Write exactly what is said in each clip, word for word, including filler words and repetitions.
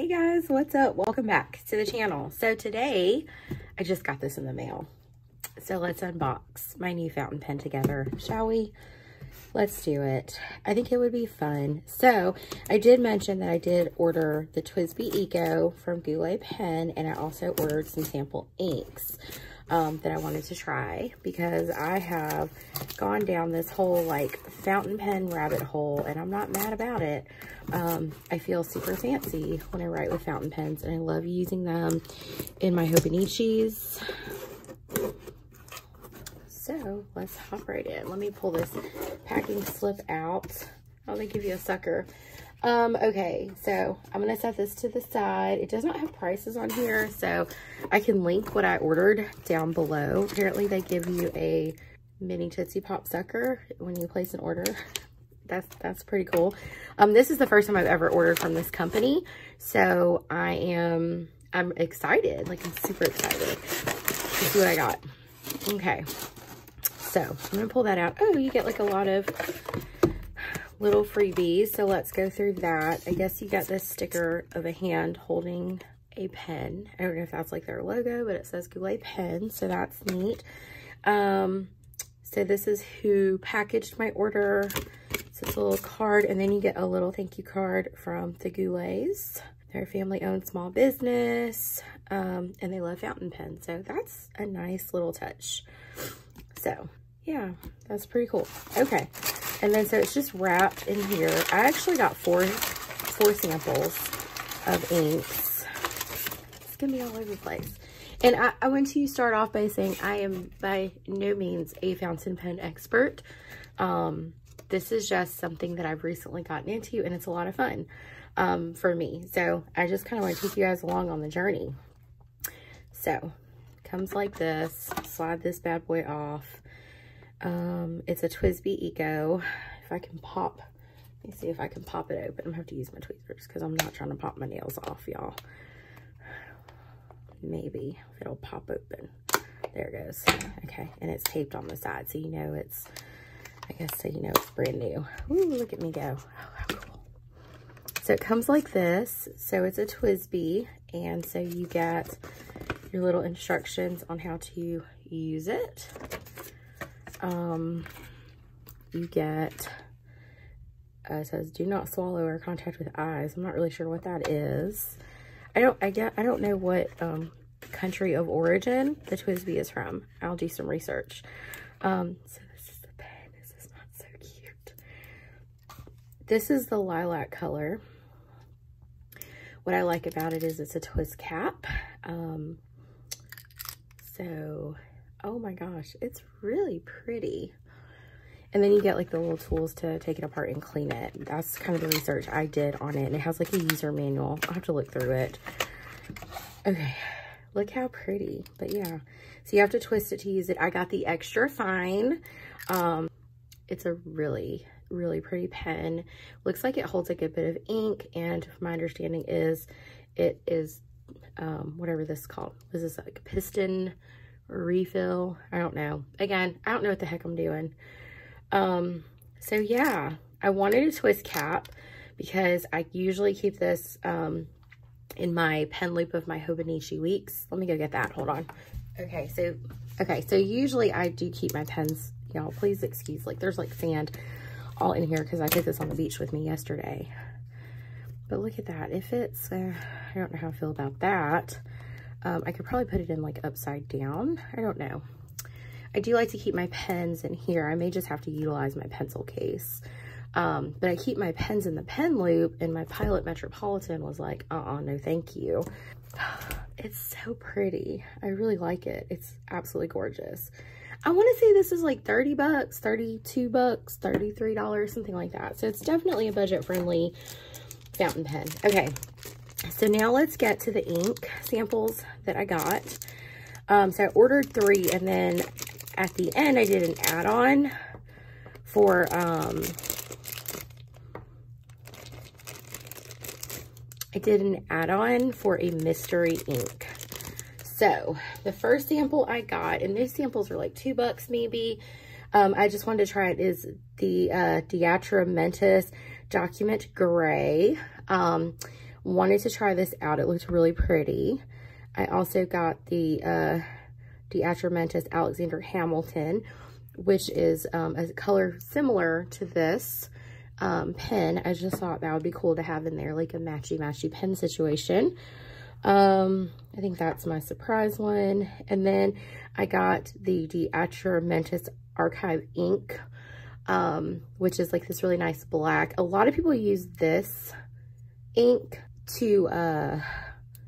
Hey guys, what's up? Welcome back to the channel. So today, I just got this in the mail. So let's unbox my new fountain pen together, shall we? Let's do it. I think it would be fun. So I did mention that I did order the T W S B I Eco from Goulet Pen, and I also ordered some sample inks um, that I wanted to try because I have gone down this whole like fountain pen rabbit hole and I'm not mad about it. Um, I feel super fancy when I write with fountain pens and I love using them in my Hobonichis. So let's hop right in. Let me pull this packing slip out. Oh, they give you a sucker. Um, okay, so I'm gonna set this to the side. It does not have prices on here, so I can link what I ordered down below. Apparently they give you a mini Tootsie Pop sucker when you place an order. That's, that's pretty cool. Um, this is the first time I've ever ordered from this company. So I am, I'm excited. Like I'm super excited to see what I got. Okay. So I'm going to pull that out. Oh, you get like a lot of little freebies. So let's go through that. I guess you got this sticker of a hand holding a pen. I don't know if that's like their logo, but it says Goulet Pen. So that's neat. Um, so this is who packaged my order. So it's a little card. And then you get a little thank you card from the Goulets. They're a family-owned small business. Um, and they love fountain pens. So that's a nice little touch. So yeah, that's pretty cool. Okay, and then so it's just wrapped in here. I actually got four, four samples of inks. It's gonna be all over the place. And I, I want to start off by saying I am by no means a fountain pen expert. Um, this is just something that I've recently gotten into, and it's a lot of fun um, for me. So I just kind of want to take you guys along on the journey. So comes like this. Slide this bad boy off. Um, it's a T W S B I Eco. If I can pop, let me see if I can pop it open. I'm gonna have to use my tweezers because I'm not trying to pop my nails off, y'all. Maybe if it'll pop open. There it goes. Okay, and it's taped on the side, so you know it's, I guess, so you know it's brand new. Ooh, look at me go. Oh, how cool. So it comes like this. So it's a T W S B I, and so you get your little instructions on how to use it. Um, you get, uh, it says, do not swallow or contact with eyes. I'm not really sure what that is. I don't, I get, I don't know what, um, country of origin the T W S B I is from. I'll do some research. Um, so this is the pen. This is not so cute. This is the lilac color. What I like about it is it's a twist cap. Um, so, oh my gosh, it's really pretty. And then you get like the little tools to take it apart and clean it. That's kind of the research I did on it. And it has like a user manual. I'll have to look through it. Okay, look how pretty. But yeah, so you have to twist it to use it. I got the extra fine. Um, it's a really, really pretty pen. Looks like it holds a good bit of ink. And my understanding is it is um whatever this is called. This is like a piston refill. I don't know. Again, I don't know what the heck I'm doing. Um so yeah, I wanted a twist cap because I usually keep this um in my pen loop of my Hobonichi weeks. Let me go get that. Hold on. Okay, so okay, so usually I do keep my pens, y'all please excuse, like there's like sand all in here because I took this on the beach with me yesterday. But look at that. If it's, uh, I don't know how I feel about that. Um, I could probably put it in like upside down. I don't know. I do like to keep my pens in here. I may just have to utilize my pencil case. Um, but I keep my pens in the pen loop, and my Pilot Metropolitan was like, uh-uh, no thank you. It's so pretty. I really like it. It's absolutely gorgeous. I want to say this is like thirty bucks, thirty-two bucks, thirty-three dollars, something like that. So it's definitely a budget-friendly fountain pen. Okay, so now let's get to the ink samples that I got. Um, so I ordered three, and then at the end I did an add-on for um, I did an add-on for a mystery ink. So the first sample I got, and these samples are like two bucks maybe. Um, I just wanted to try it. Is the uh, De Atramentis Document Gray. Um, wanted to try this out. It looked really pretty. I also got the uh, De Atramentis Alexander Hamilton, which is um, a color similar to this um, pen. I just thought that would be cool to have in there, like a matchy-matchy pen situation. Um, I think that's my surprise one. And then I got the De Atramentis Archive ink, um, which is like this really nice black. A lot of people use this ink to, uh,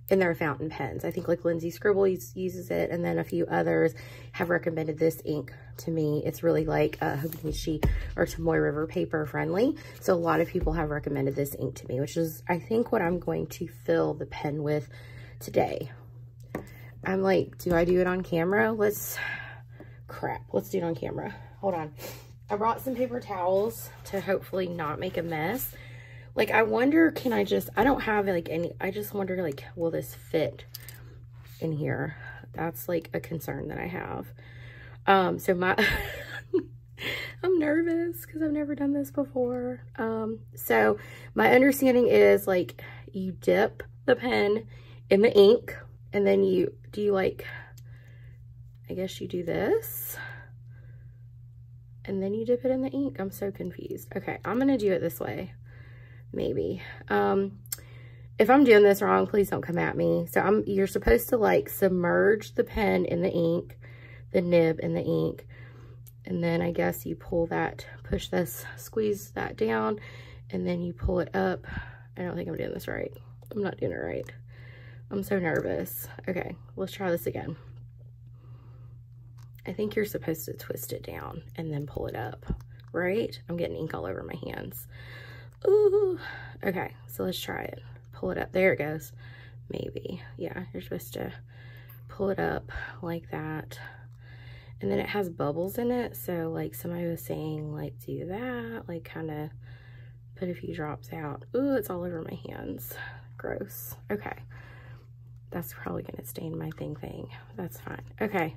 in their fountain pens. I think like Lindsay Scribble uses it, and then a few others have recommended this ink to me. It's really like a Hobonichi or Tomoe River paper friendly. So a lot of people have recommended this ink to me, which is I think what I'm going to fill the pen with today. I'm like, do I do it on camera? Let's, crap, let's do it on camera. Hold on. I brought some paper towels to hopefully not make a mess. Like, I wonder, can I just, I don't have, like, any, I just wonder, like, will this fit in here? That's, like, a concern that I have. Um, so my, I'm nervous because I've never done this before. Um, so my understanding is, like, you dip the pen in the ink, and then you, do you, like, I guess you do this, and then you dip it in the ink. I'm so confused. Okay, I'm going to do it this way. Maybe. Um, if I'm doing this wrong, please don't come at me. So I'm, you're supposed to like submerge the pen in the ink, the nib in the ink. And then I guess you pull that, push this, squeeze that down, and then you pull it up. I don't think I'm doing this right. I'm not doing it right. I'm so nervous. Okay, let's try this again. I think you're supposed to twist it down and then pull it up, right? I'm getting ink all over my hands. Ooh. Okay, so let's try it. Pull it up. There it goes. Maybe. Yeah, you're supposed to pull it up like that. And then it has bubbles in it. So, like, somebody was saying, like, do that. Like, kind of put a few drops out. Ooh, it's all over my hands. Gross. Okay. That's probably going to stain my thing thing. That's fine. Okay.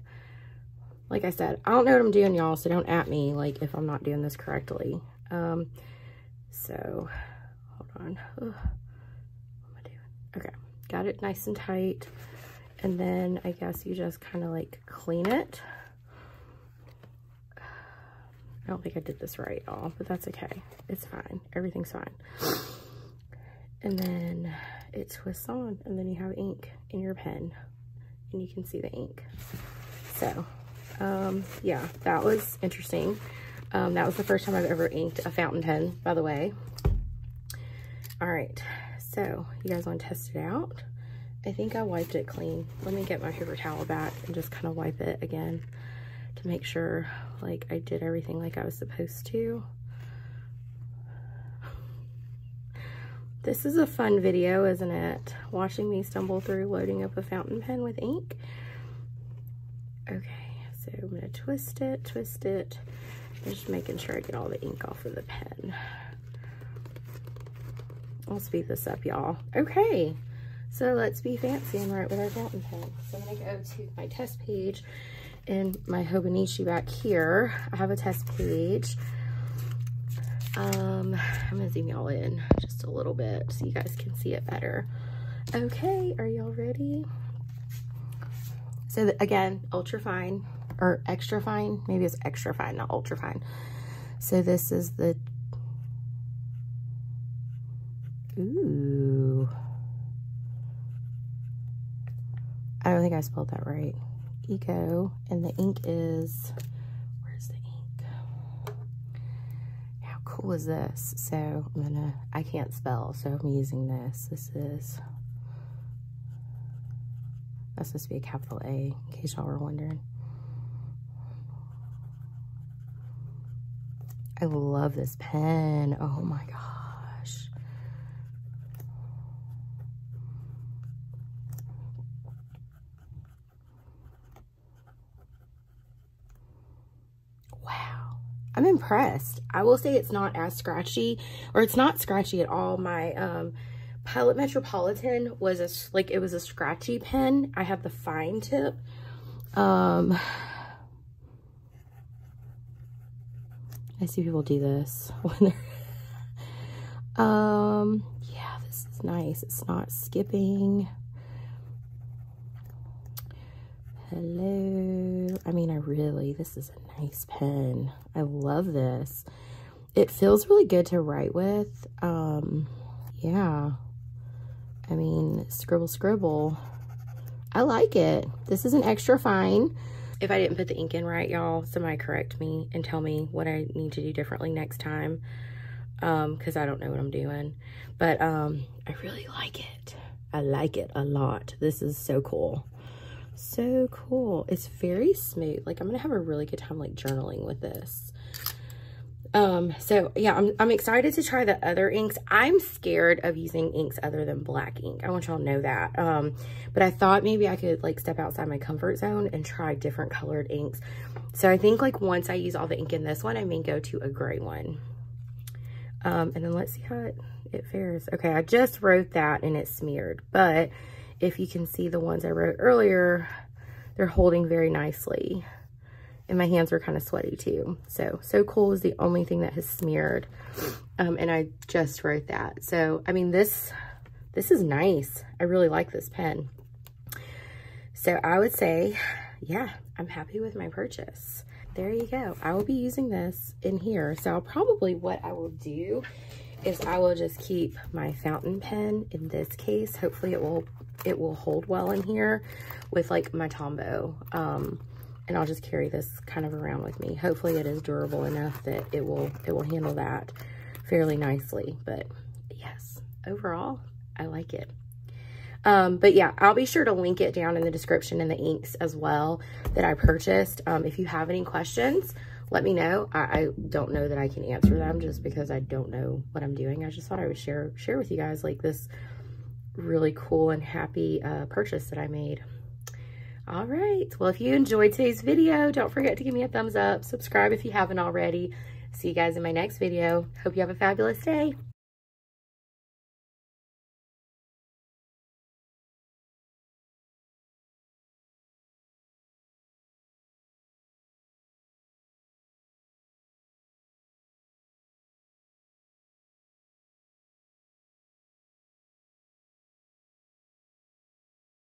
Like I said, I don't know what I'm doing, y'all, so don't at me, like, if I'm not doing this correctly. Um... So, hold on. Ugh. What am I doing? Okay, got it nice and tight. And then I guess you just kind of like clean it. I don't think I did this right at all, but that's okay. It's fine. Everything's fine. And then it twists on, and then you have ink in your pen, and you can see the ink. So, um, yeah, that was interesting. Um, that was the first time I've ever inked a fountain pen, by the way. All right, so you guys want to test it out? I think I wiped it clean. Let me get my paper towel back and just kind of wipe it again to make sure, like, I did everything like I was supposed to. This is a fun video, isn't it? Watching me stumble through loading up a fountain pen with ink. Okay, so I'm gonna twist it, twist it. Just making sure I get all the ink off of the pen. I'll speed this up, y'all. Okay, so let's be fancy and write with our fountain pen. So I'm gonna go to my test page in my Hobonichi back here. I have a test page. Um, I'm gonna zoom y'all in just a little bit so you guys can see it better. Okay, are y'all ready? So again, ultra fine. Or extra fine, maybe it's extra fine, not ultra fine. So this is the, ooh. I don't think I spelled that right. Eco, and the ink is, where's the ink? How cool is this? So I'm gonna, I can't spell, so I'm using this. This is, that's supposed to be a capital A, in case y'all were wondering. I love this pen. Oh my gosh. Wow. I'm impressed. I will say it's not as scratchy, or it's not scratchy at all. My um, Pilot Metropolitan was a, like, it was a scratchy pen. I have the fine tip. Um... I see people do this when they're, um, yeah, It's nice, it's not skipping. Hello. I mean, I really, this is a nice pen. I love this. It feels really good to write with. Um, yeah. I mean, scribble, scribble. I like it. This is an extra fine. If I didn't put the ink in right, y'all, somebody correct me and tell me what I need to do differently next time. Um, because I don't know what I'm doing. But um, I really like it. I like it a lot. This is so cool. So cool. It's very smooth. Like, I'm going to have a really good time, like, journaling with this. Um, so yeah, I'm, I'm excited to try the other inks. I'm scared of using inks other than black ink. I want y'all to know that. Um, but I thought maybe I could like step outside my comfort zone and try different colored inks. So I think like once I use all the ink in this one, I may go to a gray one. Um, and then let's see how it, it fares. Okay. I just wrote that and it smeared, but if you can see the ones I wrote earlier, they're holding very nicely. And my hands were kind of sweaty too. So, so cool is the only thing that has smeared. Um, and I just wrote that. So, I mean, this, this is nice. I really like this pen. So I would say, yeah, I'm happy with my purchase. There you go. I will be using this in here. So I'll probably, what I will do is I will just keep my fountain pen in this case. Hopefully it will, it will hold well in here with like my Tombow. Um, And I'll just carry this kind of around with me. Hopefully it is durable enough that it will it will handle that fairly nicely. But yes, overall, I like it. Um, but yeah, I'll be sure to link it down in the description and the inks as well that I purchased. Um, if you have any questions, let me know. I, I don't know that I can answer them just because I don't know what I'm doing. I just thought I would share, share with you guys like this really cool and happy uh, purchase that I made. All right. Well, if you enjoyed today's video, don't forget to give me a thumbs up. Subscribe if you haven't already. See you guys in my next video. Hope you have a fabulous day.